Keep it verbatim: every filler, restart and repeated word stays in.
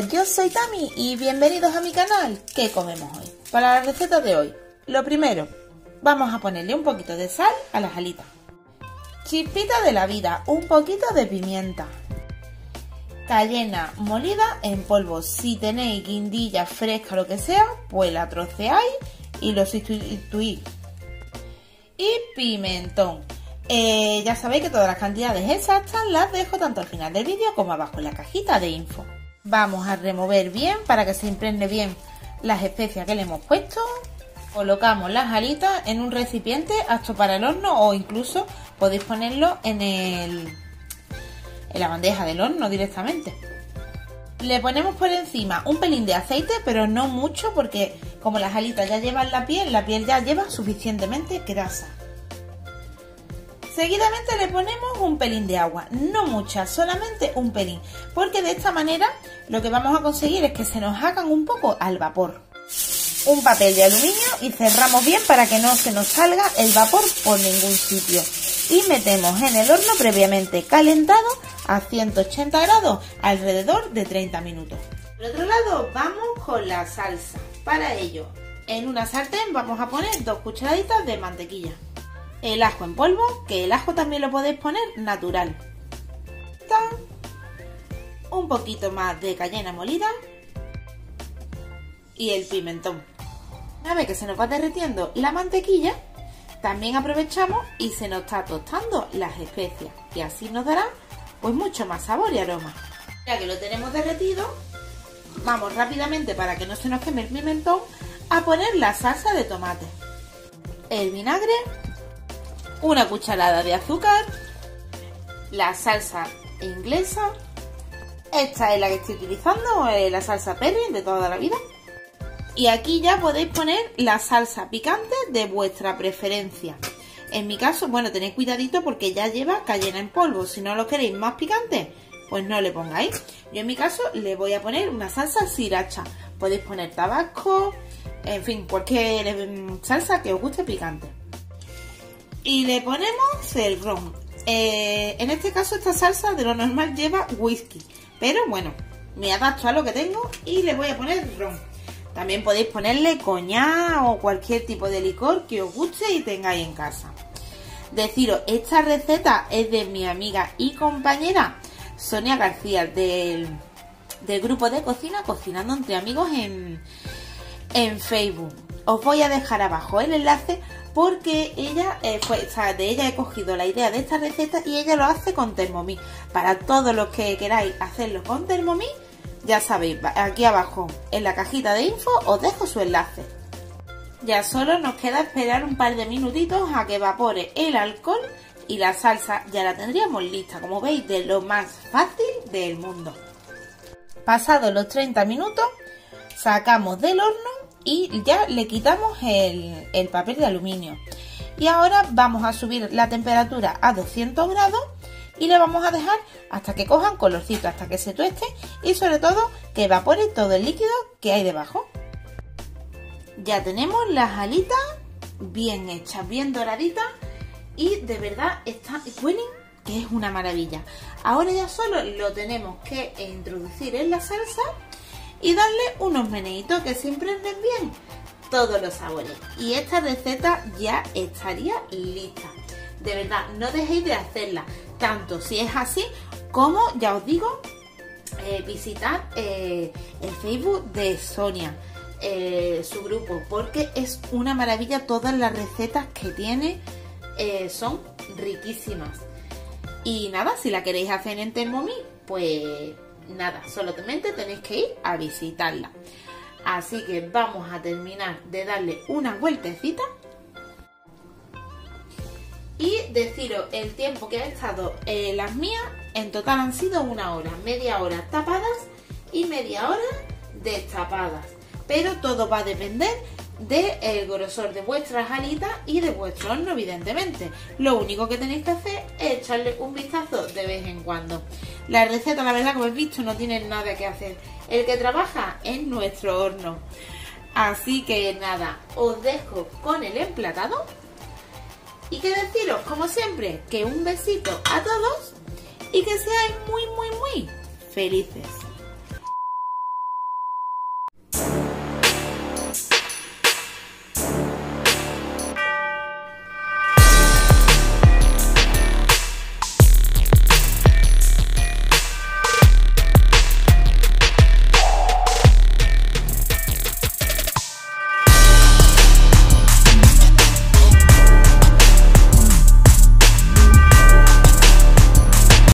amigos, yo soy Tami y bienvenidos a mi canal ¿Qué comemos hoy? Para la receta de hoy, lo primero, vamos a ponerle un poquito de sal a las alitas, chispita de la vida, un poquito de pimienta, cayena molida en polvo. Si tenéis guindilla fresca, lo que sea, pues la troceáis y lo sustituís. Y pimentón. Eh, ya sabéis que todas las cantidades exactas las dejo tanto al final del vídeo como abajo en la cajita de info. Vamos a remover bien para que se impregne bien las especias que le hemos puesto. Colocamos las alitas en un recipiente apto para el horno, o incluso podéis ponerlo en el... en la bandeja del horno directamente. Le ponemos por encima un pelín de aceite, pero no mucho, porque como las alitas ya llevan la piel, la piel ya lleva suficientemente grasa. Seguidamente le ponemos un pelín de agua, no mucha, solamente un pelín, porque de esta manera lo que vamos a conseguir es que se nos hagan un poco al vapor. Un papel de aluminio y cerramos bien para que no se nos salga el vapor por ningún sitio. Y metemos en el horno previamente calentado a ciento ochenta grados, alrededor de treinta minutos. Por otro lado, vamos con la salsa. Para ello, en una sartén vamos a poner dos cucharaditas de mantequilla, el ajo en polvo, que el ajo también lo podéis poner natural, un poquito más de cayena molida y el pimentón. Una vez que se nos va derritiendo la mantequilla, también aprovechamos y se nos está tostando las especias, que así nos dará pues mucho más sabor y aroma. Ya que lo tenemos derretido, vamos rápidamente, para que no se nos queme el pimentón, a poner la salsa de tomate, el vinagre, una cucharada de azúcar, la salsa inglesa, esta es la que estoy utilizando, la salsa perrin de toda la vida. Y aquí ya podéis poner la salsa picante de vuestra preferencia. En mi caso, bueno, tened cuidadito porque ya lleva cayena en polvo. Si no lo queréis más picante, pues no le pongáis. Yo en mi caso le voy a poner una salsa sriracha. Podéis poner tabasco, en fin, cualquier salsa que os guste picante. Y le ponemos el ron. Eh, en este caso esta salsa de lo normal lleva whisky, pero bueno, me adapto a lo que tengo y le voy a poner ron. También podéis ponerle coñac o cualquier tipo de licor que os guste y tengáis en casa. Deciros, esta receta es de mi amiga y compañera Sonia García, del, del grupo de cocina Cocinando Entre Amigos en, en Facebook. Os voy a dejar abajo el enlace porque ella eh, fue, o sea, de ella he cogido la idea de esta receta y ella lo hace con Thermomix. Para todos los que queráis hacerlo con Thermomix, ya sabéis, aquí abajo en la cajita de info os dejo su enlace. Ya solo nos queda esperar un par de minutitos a que evapore el alcohol y la salsa ya la tendríamos lista, como veis, de lo más fácil del mundo. Pasados los treinta minutos, sacamos del horno y ya le quitamos el, el papel de aluminio. Y ahora vamos a subir la temperatura a doscientos grados y le vamos a dejar hasta que cojan colorcito, hasta que se tueste y sobre todo que evapore todo el líquido que hay debajo. Ya tenemos las alitas bien hechas, bien doraditas, y de verdad están, huelen que es una maravilla. Ahora ya solo lo tenemos que introducir en la salsa y darle unos meneitos que se imprenden bien todos los sabores. Y esta receta ya estaría lista. De verdad, no dejéis de hacerla. Tanto si es así, como ya os digo, eh, visitad eh, el Facebook de Sonia, eh, su grupo, porque es una maravilla. Todas las recetas que tiene eh, son riquísimas. Y nada, si la queréis hacer en Thermomix, pues nada, solamente tenéis que ir a visitarla. Así que vamos a terminar de darle una vueltecita. Y deciros el tiempo que ha estado eh, las mías. En total han sido una hora, media hora tapadas y media hora destapadas. Pero todo va a depender del grosor de vuestras alitas y de vuestro horno, evidentemente. Lo único que tenéis que hacer es echarle un vistazo de vez en cuando. La receta, la verdad, como habéis visto, no tiene nada que hacer. El que trabaja es nuestro horno. Así que nada, os dejo con el emplatado. Y que deciros, como siempre, que un besito a todos y que seáis muy, muy, muy felices.